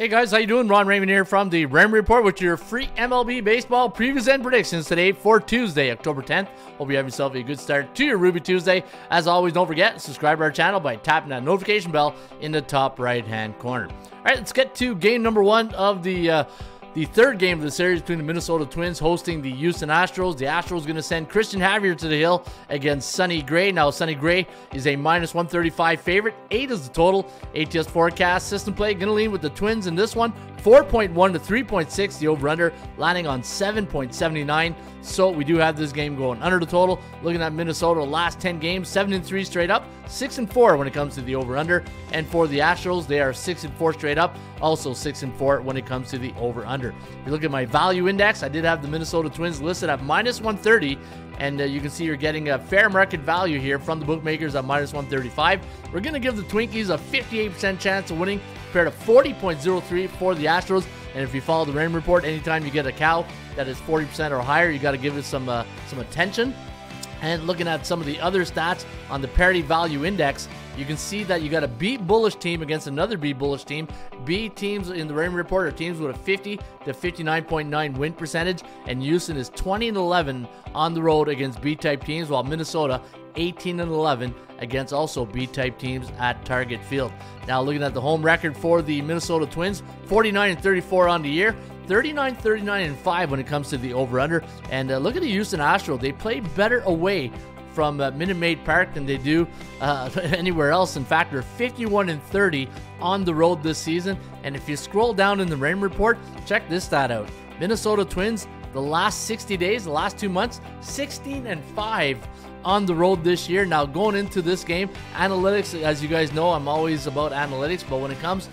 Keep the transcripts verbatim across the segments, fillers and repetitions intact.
Hey guys, how you doing? Ron Raymond here from the Raymond Report with your free M L B baseball previews and predictions today for Tuesday, October tenth. Hope you have yourself a good start to your Ruby Tuesday. As always, don't forget, subscribe to our channel by tapping that notification bell in the top right-hand corner. All right, let's get to game number one of the uh, the third game of the series between the Minnesota Twins hosting the Houston Astros. The Astros going to send Christian Javier to the hill against Sonny Gray. Now, Sonny Gray is a minus one thirty-five favorite. Eight is the total. A T S forecast system play going to lean with the Twins in this one. four point one to three point six, the over-under, landing on seven point seven nine. So we do have this game going under the total. Looking at Minnesota, last ten games, seven and three straight up, six and four when it comes to the over-under. And for the Astros, they are six and four straight up, also six and four when it comes to the over-under. If you look at my value index, I did have the Minnesota Twins listed at minus one thirty. And uh, you can see you're getting a fair market value here from the bookmakers at minus one thirty-five. We're going to give the Twinkies a fifty-eight percent chance of winning compared to forty point oh three for the Astros. And if you follow the Raymond Report, anytime you get a cow that is forty percent or higher, you got to give it some, uh, some attention. And looking at some of the other stats on the parity value index, you can see that you got a B bullish team against another B bullish team. B teams in the Raymond Report are teams with a fifty to fifty-nine point nine win percentage, and Houston is twenty and eleven on the road against B type teams, while Minnesota eighteen and eleven against also B-type teams at Target Field. Now looking at the home record for the Minnesota Twins, forty-nine and thirty-four on the year, thirty-nine, thirty-nine and five when it comes to the over-under. And uh, look at the Houston Astros; they play better away from uh, Minute Maid Park than they do uh, anywhere else. In fact, they're fifty-one and thirty on the road this season. And if you scroll down in the Raymond Report, check this stat out: Minnesota Twins, the last sixty days, the last two months, sixteen and five. On the road this year. Now going into this game, analytics, as you guys know, I'm always about analytics, but when it comes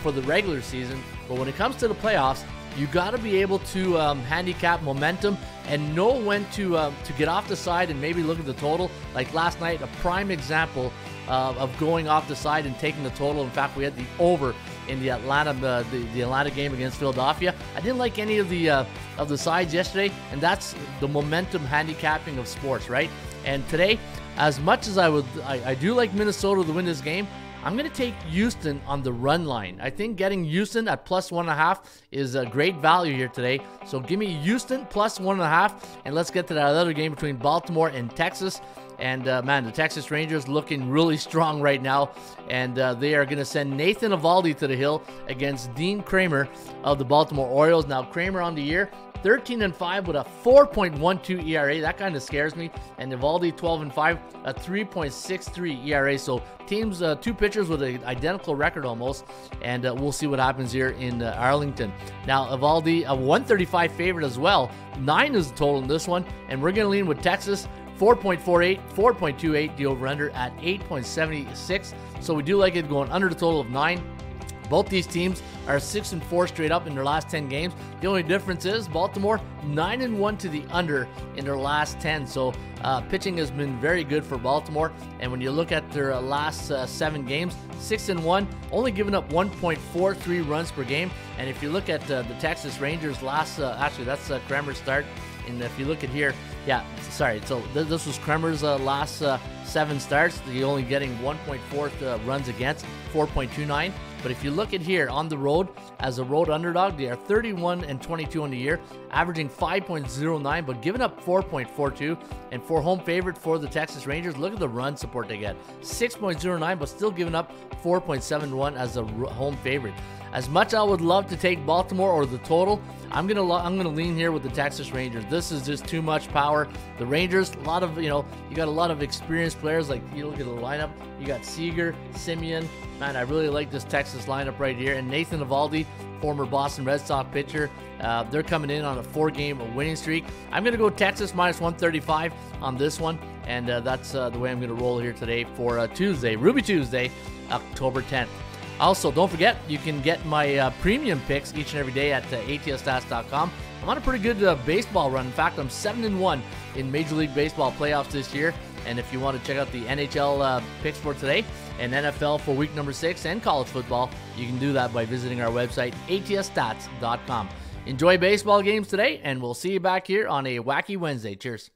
for the regular season, but when it comes to the playoffs, you got to be able to um, handicap momentum and know when to uh, to get off the side and maybe look at the total. Like last night, a prime example uh, of going off the side and taking the total. In fact, we had the over in the Atlanta uh, the, the Atlanta game against Philadelphia. I didn't like any of the uh, of the sides yesterday, and that's the momentum handicapping of sports, right? And today, as much as I would, I, I do like Minnesota to win this game, I'm going to take Houston on the run line. I think getting Houston at plus one and a half is a great value here today. So give me Houston plus one and a half, and let's get to that other game between Baltimore and Texas. And, uh, man, the Texas Rangers looking really strong right now. And uh, they are going to send Nathan Eovaldi to the hill against Dean Kremer of the Baltimore Orioles. Now, Kremer on the year, thirteen and five with a four point one two E R A. That kind of scares me. And Eovaldi, twelve and five, a three point six three E R A. So teams, uh, two pitchers with an identical record almost. And uh, we'll see what happens here in uh, Arlington. Now, Eovaldi, a one thirty-five favorite as well. Nine is the total in this one. And we're going to lean with Texas. four point four eight, four point two eight, the over-under at eight point seven six. So we do like it going under the total of nine. Both these teams are six and four straight up in their last ten games. The only difference is Baltimore nine and one to the under in their last ten. So uh, pitching has been very good for Baltimore. And when you look at their uh, last uh, seven games, six and one, only giving up one point four three runs per game. And if you look at uh, the Texas Rangers last, uh, actually that's uh, Kremer's start. And if you look at here, yeah, sorry. So th this was Kremer's uh, last uh, seven starts. He's only getting one point four uh, runs against, four point two nine. But if you look at here on the road as a road underdog, they are thirty-one and twenty-two on the year, averaging five point oh nine, but giving up four point four two. And for home favorite for the Texas Rangers, look at the run support they get, six point oh nine, but still giving up four point seven one as a home favorite. As much I would love to take Baltimore or the total, I'm going to I'm going to lean here with the Texas Rangers. This is just too much power. The Rangers, a lot of, you know, you got a lot of experienced players. Like, you look at the lineup, you got Seager, Simeon. Man, I really like this Texas lineup right here. And Nathan Eovaldi, former Boston Red Sox pitcher, uh, they're coming in on a four-game winning streak. I'm going to go Texas minus one thirty-five on this one. And uh, that's uh, the way I'm going to roll here today for uh, Tuesday, Ruby Tuesday, October tenth. Also, don't forget, you can get my uh, premium picks each and every day at uh, A T S stats dot com. I'm on a pretty good uh, baseball run. In fact, I'm seven and one in Major League Baseball playoffs this year. And if you want to check out the N H L uh, picks for today and N F L for week number six and college football, you can do that by visiting our website, A T S stats dot com. Enjoy baseball games today, and we'll see you back here on a wacky Wednesday. Cheers.